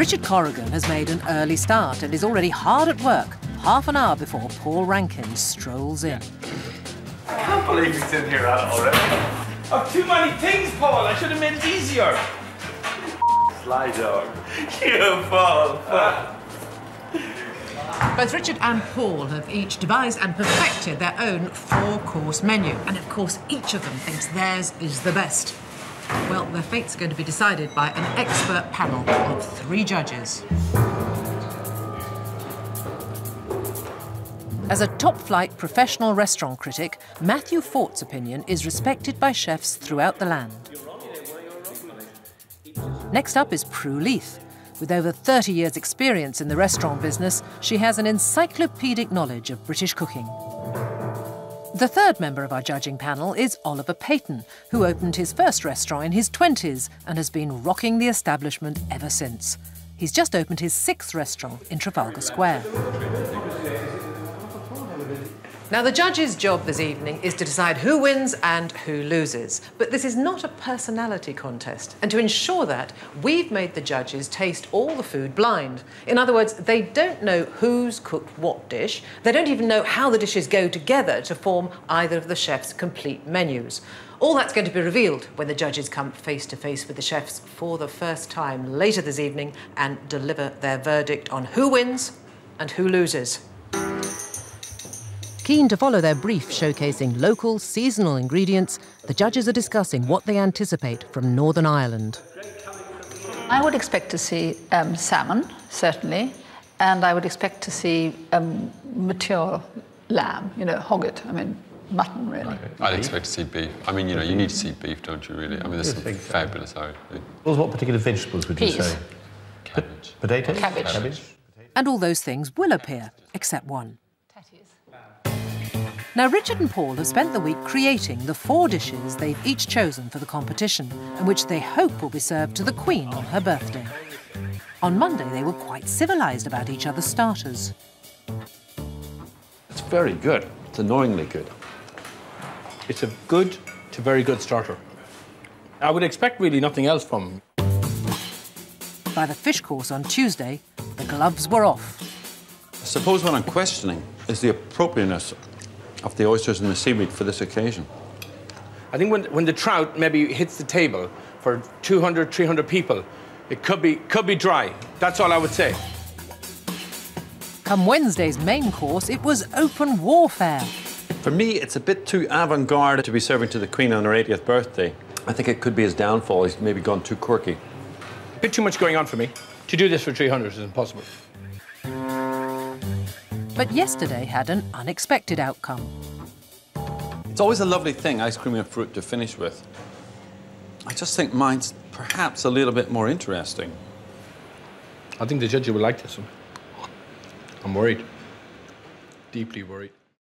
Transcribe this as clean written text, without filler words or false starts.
Richard Corrigan has made an early start and is already hard at work, half an hour before Paul Rankin strolls in. I can't believe it's in here already. I've too many things, Paul. I should have made it easier. Sly dog. You, Paul. Both Richard and Paul have each devised and perfected their own four-course menu. And, of course, each of them thinks theirs is the best. Well, their fate's going to be decided by an expert panel of three judges. As a top-flight professional restaurant critic, Matthew Fort's opinion is respected by chefs throughout the land. Next up is Prue Leith. With over 30 years' experience in the restaurant business, she has an encyclopedic knowledge of British cooking. The third member of our judging panel is Oliver Peyton, who opened his first restaurant in his 20s and has been rocking the establishment ever since. He's just opened his 6th restaurant in Trafalgar Square. Now, the judge's job this evening is to decide who wins and who loses. But this is not a personality contest. And to ensure that, we've made the judges taste all the food blind. In other words, they don't know who's cooked what dish. They don't even know how the dishes go together to form either of the chefs' complete menus. All that's going to be revealed when the judges come face-to-face with the chefs for the first time later this evening and deliver their verdict on who wins and who loses. Keen to follow their brief showcasing local, seasonal ingredients, the judges are discussing what they anticipate from Northern Ireland. I would expect to see salmon, certainly, and I would expect to see mature lamb, you know, hogget, I mean, mutton, really. I'd expect to see beef. I mean, you know, you need to see beef, don't you, really? I mean, this is fabulous. What particular vegetables would you say? Cabbage. Potatoes? Cabbage. And all those things will appear, except one. Now, Richard and Paul have spent the week creating the 4 dishes they've each chosen for the competition and which they hope will be served to the Queen on her birthday. On Monday, they were quite civilised about each other's starters. It's very good. It's annoyingly good. It's a good to very good starter. I would expect really nothing else from them. By the fish course on Tuesday, the gloves were off. I suppose what I'm questioning is the appropriateness of the oysters and the seaweed for this occasion. I think when the trout maybe hits the table for 200, 300 people, it could be dry. That's all I would say. Come Wednesday's main course, it was open warfare. For me, it's a bit too avant-garde to be serving to the Queen on her 80th birthday. I think it could be his downfall. He's maybe gone too quirky. A bit too much going on for me. To do this for 300 is impossible. But yesterday had an unexpected outcome. It's always a lovely thing, ice cream and fruit, to finish with. I just think mine's perhaps a little bit more interesting. I think the judges will like this one. I'm worried. Deeply worried.